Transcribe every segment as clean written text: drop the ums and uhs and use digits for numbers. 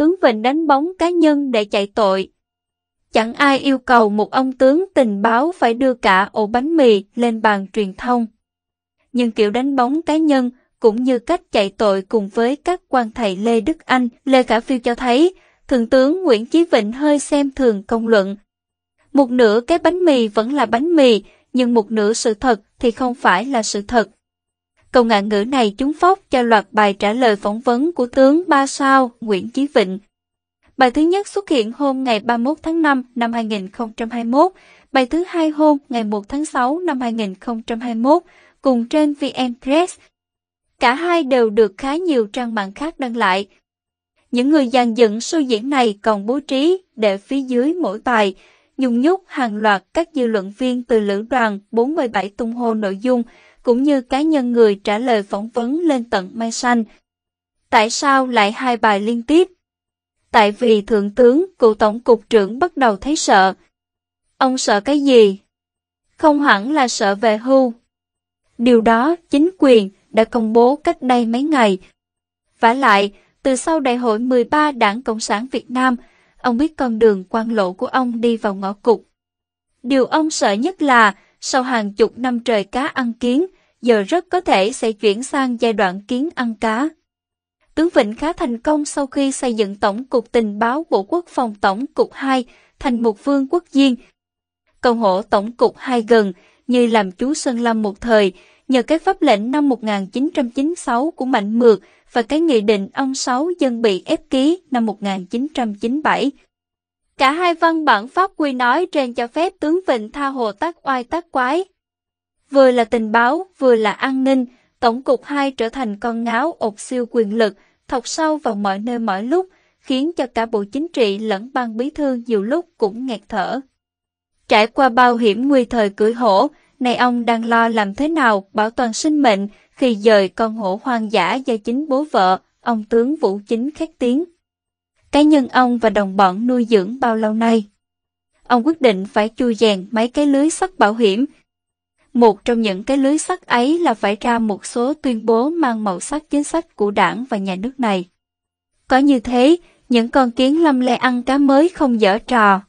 tướng Vịnh đánh bóng cá nhân để chạy tội. Chẳng ai yêu cầu một ông tướng tình báo phải đưa cả ổ bánh mì lên bàn truyền thông. Nhưng kiểu đánh bóng cá nhân cũng như cách chạy tội cùng với các quan thầy Lê Đức Anh, Lê Khả Phiêu cho thấy Thượng tướng Nguyễn Chí Vịnh hơi xem thường công luận. Một nửa cái bánh mì vẫn là bánh mì, nhưng một nửa sự thật thì không phải là sự thật. Câu ngạn ngữ này trúng phóc cho loạt bài trả lời phỏng vấn của tướng 3 sao Nguyễn Chí Vịnh. Bài thứ nhất xuất hiện hôm ngày 31 tháng 5 năm 2021, bài thứ hai hôm ngày 1 tháng 6 năm 2021, cùng trên VN Press. Cả hai đều được khá nhiều trang mạng khác đăng lại. Những người dàn dựng show diễn này còn bố trí để phía dưới mỗi bài, nhung nhúc hàng loạt các dư luận viên từ lữ đoàn 47 tung hô nội dung, cũng như cá nhân người trả lời phỏng vấn lên tận Mai Xanh. Tại sao lại hai bài liên tiếp? Tại vì Thượng tướng, Cựu Tổng cục trưởng bắt đầu thấy sợ. Ông sợ cái gì? Không hẳn là sợ về hưu. Điều đó chính quyền đã công bố cách đây mấy ngày. Vả lại, từ sau Đại hội 13 Đảng Cộng sản Việt Nam, ông biết con đường quan lộ của ông đi vào ngõ cụt. Điều ông sợ nhất là, sau hàng chục năm trời cá ăn kiến, giờ rất có thể sẽ chuyển sang giai đoạn kiến ăn cá. Tướng Vịnh khá thành công sau khi xây dựng Tổng cục Tình báo Bộ Quốc phòng Tổng cục 2 thành một vương quốc riêng. Câu hổ Tổng cục 2 gần như làm chú Sơn Lâm một thời, nhờ cái pháp lệnh năm 1996 của Mạnh Mượt và cái nghị định ông Sáu Dân bị ép ký năm 1997. Cả hai văn bản pháp quy nói trên cho phép tướng Vịnh tha hồ tác oai tác quái. Vừa là tình báo, vừa là an ninh, Tổng cục 2 trở thành con ngáo ột siêu quyền lực, thọc sâu vào mọi nơi mọi lúc, khiến cho cả Bộ Chính trị lẫn Ban Bí thư nhiều lúc cũng nghẹt thở. Trải qua bao hiểm nguy thời cưỡi hổ, nay ông đang lo làm thế nào bảo toàn sinh mệnh khi dời con hổ hoang dã do chính bố vợ, ông tướng Vũ Chính khét tiếng. Cá nhân ông và đồng bọn nuôi dưỡng bao lâu nay. Ông quyết định phải chui rèn mấy cái lưới sắt bảo hiểm. Một trong những cái lưới sắt ấy là phải ra một số tuyên bố mang màu sắc chính sách của đảng và nhà nước này. Có như thế, những con kiến lâm le ăn cá mới không dở trò.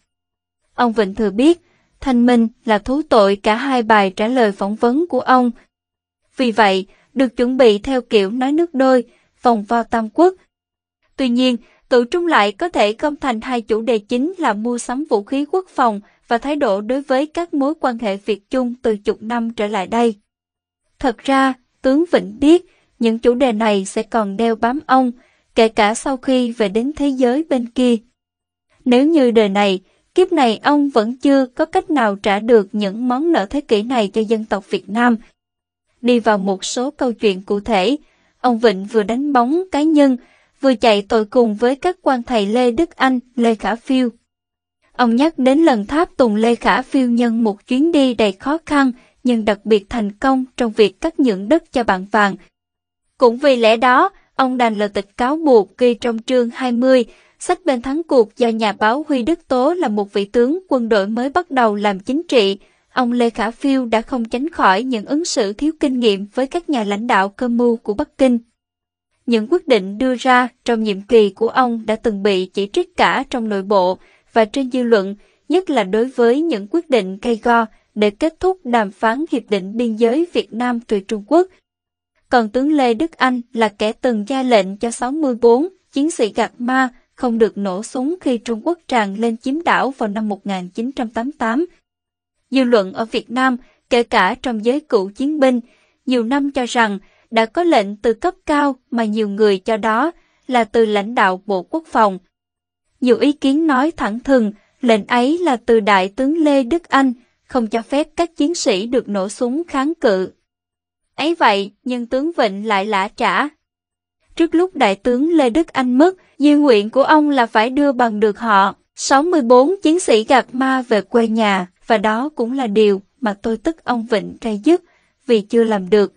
Ông Vịnh thừa biết, thanh minh là thú tội cả hai bài trả lời phỏng vấn của ông. Vì vậy, được chuẩn bị theo kiểu nói nước đôi, vòng vo tam quốc. Tuy nhiên, tự trung lại có thể gom thành hai chủ đề chính là mua sắm vũ khí quốc phòng và thái độ đối với các mối quan hệ Việt-Trung từ chục năm trở lại đây. Thật ra, tướng Vịnh biết những chủ đề này sẽ còn đeo bám ông, kể cả sau khi về đến thế giới bên kia. Nếu như đời này, kiếp này ông vẫn chưa có cách nào trả được những món nợ thế kỷ này cho dân tộc Việt Nam. Đi vào một số câu chuyện cụ thể, ông Vịnh vừa đánh bóng cá nhân, vừa chạy tội cùng với các quan thầy Lê Đức Anh, Lê Khả Phiêu. Ông nhắc đến lần tháp tùng Lê Khả Phiêu nhân một chuyến đi đầy khó khăn nhưng đặc biệt thành công trong việc cắt nhượng đất cho bạn vàng. Cũng vì lẽ đó, ông đành lời tịch cáo buộc ghi trong chương 20, sách bên thắng cuộc do nhà báo Huy Đức tố là một vị tướng quân đội mới bắt đầu làm chính trị. Ông Lê Khả Phiêu đã không tránh khỏi những ứng xử thiếu kinh nghiệm với các nhà lãnh đạo cơ mưu của Bắc Kinh. Những quyết định đưa ra trong nhiệm kỳ của ông đã từng bị chỉ trích cả trong nội bộ và trên dư luận, nhất là đối với những quyết định gay go để kết thúc đàm phán hiệp định biên giới Việt Nam từ Trung Quốc. Còn tướng Lê Đức Anh là kẻ từng ra lệnh cho 64 chiến sĩ Gạc Ma không được nổ súng khi Trung Quốc tràn lên chiếm đảo vào năm 1988. Dư luận ở Việt Nam, kể cả trong giới cựu chiến binh, nhiều năm cho rằng đã có lệnh từ cấp cao mà nhiều người cho đó là từ lãnh đạo Bộ Quốc phòng. Nhiều ý kiến nói thẳng thừng, lệnh ấy là từ Đại tướng Lê Đức Anh, không cho phép các chiến sĩ được nổ súng kháng cự. Ấy vậy, nhưng tướng Vịnh lại lả trả. Trước lúc Đại tướng Lê Đức Anh mất, di nguyện của ông là phải đưa bằng được họ, 64 chiến sĩ Gạc Ma về quê nhà, và đó cũng là điều mà tôi tức ông Vịnh cay dứt, vì chưa làm được.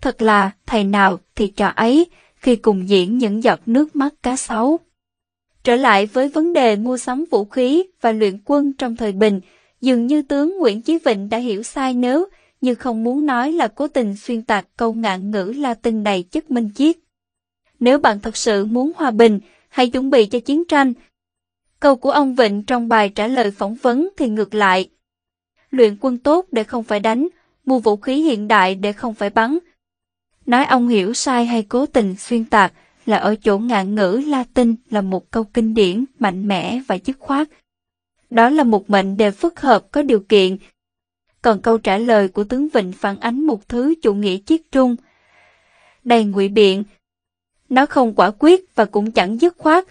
Thật là thầy nào thì trò ấy khi cùng diễn những giọt nước mắt cá sấu. Trở lại với vấn đề mua sắm vũ khí và luyện quân trong thời bình, dường như tướng Nguyễn Chí Vịnh đã hiểu sai nếu như không muốn nói là cố tình xuyên tạc câu ngạn ngữ Latin đầy chất minh triết. Nếu bạn thật sự muốn hòa bình, hay chuẩn bị cho chiến tranh. Câu của ông Vịnh trong bài trả lời phỏng vấn thì ngược lại. Luyện quân tốt để không phải đánh, mua vũ khí hiện đại để không phải bắn. Nói ông hiểu sai hay cố tình xuyên tạc là ở chỗ ngạn ngữ Latin là một câu kinh điển, mạnh mẽ và dứt khoát. Đó là một mệnh đề phức hợp có điều kiện. Còn câu trả lời của tướng Vịnh phản ánh một thứ chủ nghĩa chiết trung, đầy ngụy biện. Nó không quả quyết và cũng chẳng dứt khoát.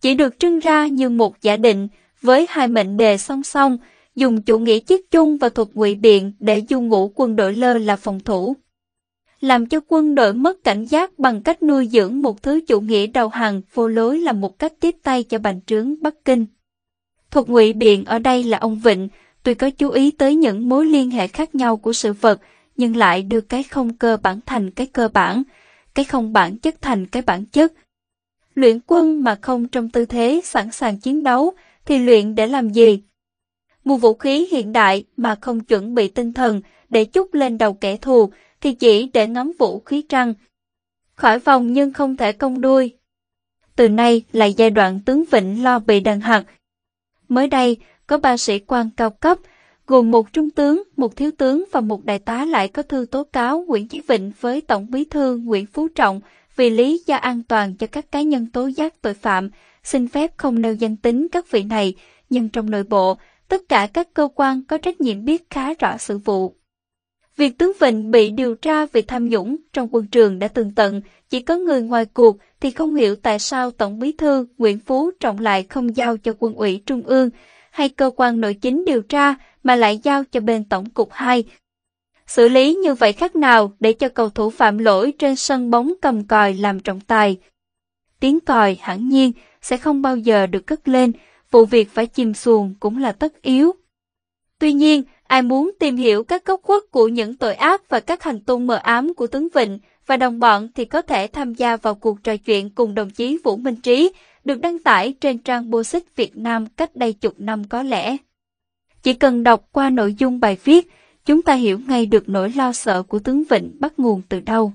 Chỉ được trưng ra như một giả định với hai mệnh đề song song, dùng chủ nghĩa chiết trung và thuật ngụy biện để du ngủ quân đội lơ là phòng thủ. Làm cho quân đội mất cảnh giác bằng cách nuôi dưỡng một thứ chủ nghĩa đầu hàng vô lối là một cách tiếp tay cho bành trướng Bắc Kinh. Thuật ngụy biện ở đây là ông Vịnh, tuy có chú ý tới những mối liên hệ khác nhau của sự vật, nhưng lại đưa cái không cơ bản thành cái cơ bản, cái không bản chất thành cái bản chất. Luyện quân mà không trong tư thế sẵn sàng chiến đấu thì luyện để làm gì? Mua vũ khí hiện đại mà không chuẩn bị tinh thần để chút lên đầu kẻ thù thì chỉ để ngắm vũ khí trăng. Khỏi vòng nhưng không thể cong đuôi. Từ nay là giai đoạn tướng Vịnh lo bị đàn hặc. Mới đây, có ba sĩ quan cao cấp, gồm một trung tướng, một thiếu tướng và một đại tá lại có thư tố cáo Nguyễn Chí Vịnh với Tổng Bí thư Nguyễn Phú Trọng vì lý do an toàn cho các cá nhân tố giác tội phạm, xin phép không nêu danh tính các vị này, nhưng trong nội bộ, tất cả các cơ quan có trách nhiệm biết khá rõ sự vụ. Việc tướng Vịnh bị điều tra vì tham nhũng trong quân trường đã tường tận, chỉ có người ngoài cuộc thì không hiểu tại sao Tổng Bí thư Nguyễn Phú Trọng lại không giao cho Quân ủy Trung ương hay cơ quan nội chính điều tra mà lại giao cho bên Tổng cục 2. Xử lý như vậy khác nào để cho cầu thủ phạm lỗi trên sân bóng cầm còi làm trọng tài. Tiếng còi hẳn nhiên sẽ không bao giờ được cất lên, vụ việc phải chìm xuồng cũng là tất yếu. Tuy nhiên, ai muốn tìm hiểu các góc khuất của những tội ác và các hành tung mờ ám của tướng Vịnh và đồng bọn thì có thể tham gia vào cuộc trò chuyện cùng đồng chí Vũ Minh Trí, được đăng tải trên trang Boxit Việt Nam cách đây chục năm có lẽ. Chỉ cần đọc qua nội dung bài viết, chúng ta hiểu ngay được nỗi lo sợ của tướng Vịnh bắt nguồn từ đâu.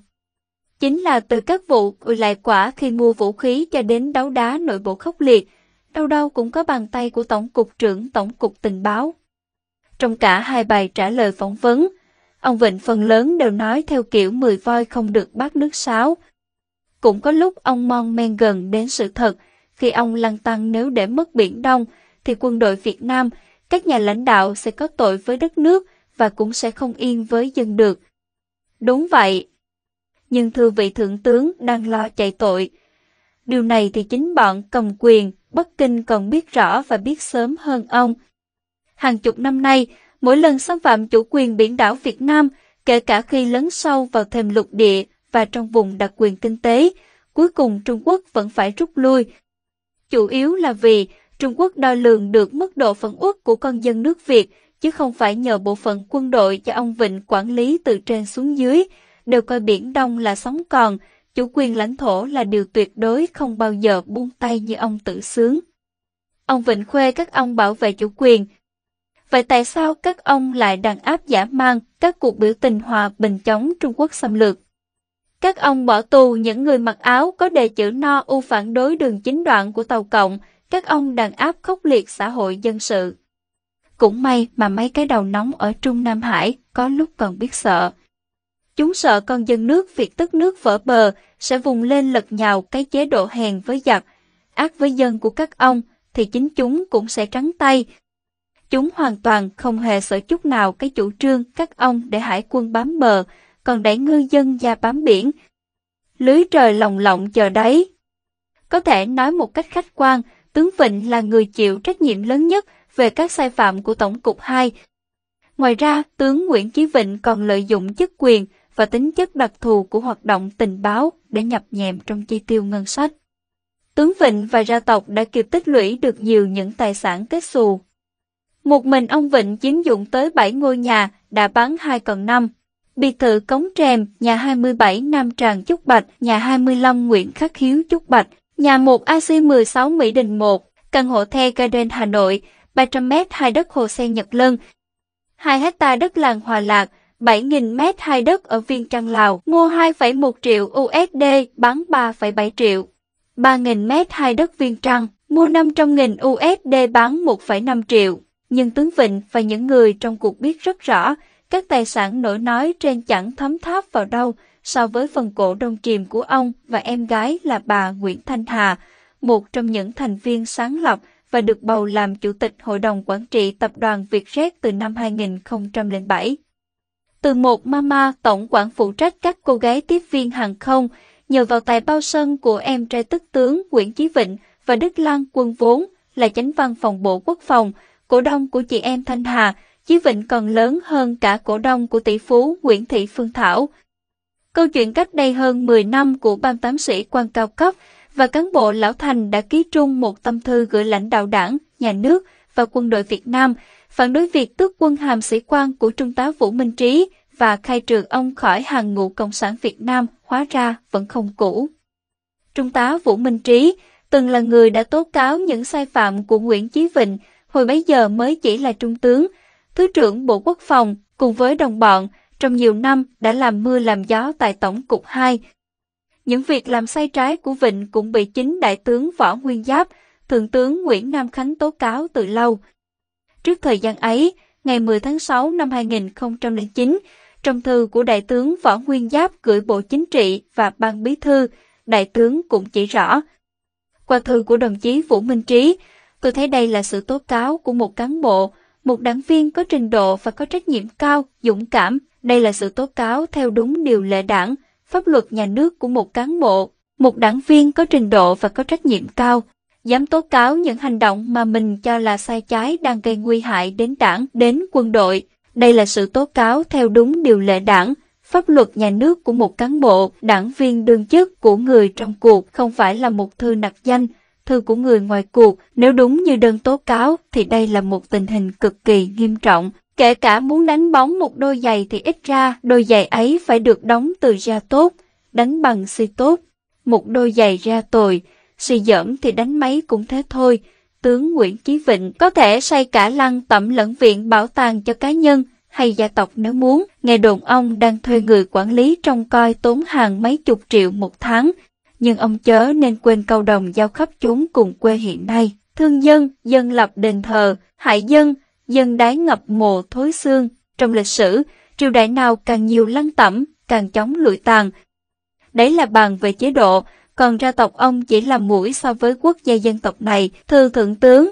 Chính là từ các vụ lại quả khi mua vũ khí cho đến đấu đá nội bộ khốc liệt, đâu đâu cũng có bàn tay của Tổng cục trưởng Tổng cục Tình báo. Trong cả hai bài trả lời phỏng vấn, ông Vịnh phần lớn đều nói theo kiểu 10 voi không được bắt nước sáo. Cũng có lúc ông mon men gần đến sự thật, khi ông lăn tăn nếu để mất Biển Đông, thì quân đội Việt Nam, các nhà lãnh đạo sẽ có tội với đất nước và cũng sẽ không yên với dân được. Đúng vậy. Nhưng thưa vị thượng tướng đang lo chạy tội. Điều này thì chính bọn cầm quyền, Bắc Kinh còn biết rõ và biết sớm hơn ông. Hàng chục năm nay, mỗi lần xâm phạm chủ quyền biển đảo Việt Nam, kể cả khi lấn sâu vào thềm lục địa và trong vùng đặc quyền kinh tế, cuối cùng Trung Quốc vẫn phải rút lui. Chủ yếu là vì Trung Quốc đo lường được mức độ phẫn uất của con dân nước Việt, chứ không phải nhờ bộ phận quân đội do ông Vịnh quản lý từ trên xuống dưới, đều coi Biển Đông là sóng còn, chủ quyền lãnh thổ là điều tuyệt đối không bao giờ buông tay như ông tự xướng. Ông Vịnh khoe các ông bảo vệ chủ quyền. Vậy tại sao các ông lại đàn áp dã man các cuộc biểu tình hòa bình chống Trung Quốc xâm lược? Các ông bỏ tù những người mặc áo có đề chữ No U phản đối đường chính đoạn của Tàu Cộng, các ông đàn áp khốc liệt xã hội dân sự. Cũng may mà mấy cái đầu nóng ở Trung Nam Hải có lúc còn biết sợ. Chúng sợ con dân nước Việt tức nước vỡ bờ sẽ vùng lên lật nhào cái chế độ hèn với giặc, ác với dân của các ông thì chính chúng cũng sẽ trắng tay. Chúng hoàn toàn không hề sợ chút nào cái chủ trương các ông để hải quân bám bờ, còn đẩy ngư dân ra bám biển. Lưới trời lồng lộng chờ đấy. Có thể nói một cách khách quan, tướng Vịnh là người chịu trách nhiệm lớn nhất về các sai phạm của Tổng cục 2. Ngoài ra, tướng Nguyễn Chí Vịnh còn lợi dụng chức quyền và tính chất đặc thù của hoạt động tình báo để nhập nhèm trong chi tiêu ngân sách. Tướng Vịnh và gia tộc đã kịp tích lũy được nhiều những tài sản kết xù. Một mình ông Vịnh chiếm dụng tới 7 ngôi nhà, đã bán 2 còn 5. Biệt thự Cống Trèm, nhà 27 Nam Tràng Chúc Bạch, nhà 25 Nguyễn Khắc Hiếu Chúc Bạch, nhà 1 AC16 Mỹ Đình 1, căn hộ The Garden Hà Nội, 300 m² hai đất Hồ Sen Nhật Lân, 2 hecta đất làng Hòa Lạc, 7.000 m² hai đất ở Viên Trăng Lào, mua 2,1 triệu USD, bán 3,7 triệu. 3.000 m2 đất viên trăng, mua 500.000 USD bán 1,5 triệu. Nhưng Tướng Vịnh và những người trong cuộc biết rất rõ, các tài sản nổi nói trên chẳng thấm tháp vào đâu so với phần cổ đông chìm của ông và em gái là bà Nguyễn Thanh Hà, một trong những thành viên sáng lập và được bầu làm Chủ tịch Hội đồng Quản trị Tập đoàn Vietjet từ năm 2007. Từ một mama tổng quản phụ trách các cô gái tiếp viên hàng không, nhờ vào tài bao sân của em trai tức tướng Nguyễn Chí Vịnh và Đức Lan Quân vốn là chánh văn phòng Bộ Quốc phòng, cổ đông của chị em Thanh Hà, Chí Vịnh còn lớn hơn cả cổ đông của tỷ phú Nguyễn Thị Phương Thảo. Câu chuyện cách đây hơn 10 năm của 38 sĩ quan cao cấp và cán bộ lão thành đã ký chung một tâm thư gửi lãnh đạo Đảng, Nhà nước và quân đội Việt Nam, phản đối việc tước quân hàm sĩ quan của Trung tá Vũ Minh Trí và khai trừ ông khỏi hàng ngũ Cộng sản Việt Nam, hóa ra vẫn không cũ. Trung tá Vũ Minh Trí từng là người đã tố cáo những sai phạm của Nguyễn Chí Vịnh, hồi bấy giờ mới chỉ là trung tướng, Thứ trưởng Bộ Quốc phòng cùng với đồng bọn trong nhiều năm đã làm mưa làm gió tại Tổng cục 2. Những việc làm sai trái của Vịnh cũng bị chính Đại tướng Võ Nguyên Giáp, Thượng tướng Nguyễn Nam Khánh tố cáo từ lâu. Trước thời gian ấy, ngày 10 tháng 6 năm 2009, trong thư của Đại tướng Võ Nguyên Giáp gửi Bộ Chính trị và Ban Bí thư, Đại tướng cũng chỉ rõ. Qua thư của đồng chí Vũ Minh Trí, tôi thấy đây là sự tố cáo của một cán bộ, một đảng viên có trình độ và có trách nhiệm cao, dũng cảm. Đây là sự tố cáo theo đúng điều lệ Đảng, pháp luật nhà nước của một cán bộ, một đảng viên có trình độ và có trách nhiệm cao, dám tố cáo những hành động mà mình cho là sai trái đang gây nguy hại đến Đảng, đến quân đội. Đây là sự tố cáo theo đúng điều lệ Đảng, pháp luật nhà nước của một cán bộ, đảng viên đương chức của người trong cuộc, không phải là một thư nặc danh, thư của người ngoài cuộc. Nếu đúng như đơn tố cáo thì đây là một tình hình cực kỳ nghiêm trọng. Kể cả muốn đánh bóng một đôi giày thì ít ra đôi giày ấy phải được đóng từ da tốt, đánh bằng xi tốt. Một đôi giày ra tồi, xi dởm thì đánh mấy cũng thế thôi. Tướng Nguyễn Chí Vịnh có thể xây cả lăng tẩm lẫn viện bảo tàng cho cá nhân hay gia tộc nếu muốn. Nghe đồn ông đang thuê người quản lý trông coi tốn hàng mấy chục triệu một tháng. Nhưng ông chớ nên quên câu đồng giao khắp chúng cùng quê hiện nay. Thương dân, dân lập đền thờ, hại dân, dân đái ngập mồ thối xương. Trong lịch sử, triều đại nào càng nhiều lăng tẩm, càng chóng lụi tàn. Đấy là bàn về chế độ, còn gia tộc ông chỉ là mũi so với quốc gia dân tộc này. Thưa Thượng tướng,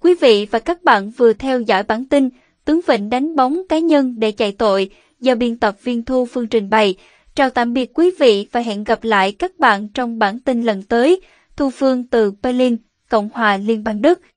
quý vị và các bạn vừa theo dõi bản tin Tướng Vịnh đánh bóng cá nhân để chạy tội do biên tập viên Thu Phương trình bày. Chào tạm biệt quý vị và hẹn gặp lại các bạn trong bản tin lần tới. Thu Phương từ Berlin, Cộng hòa Liên bang Đức.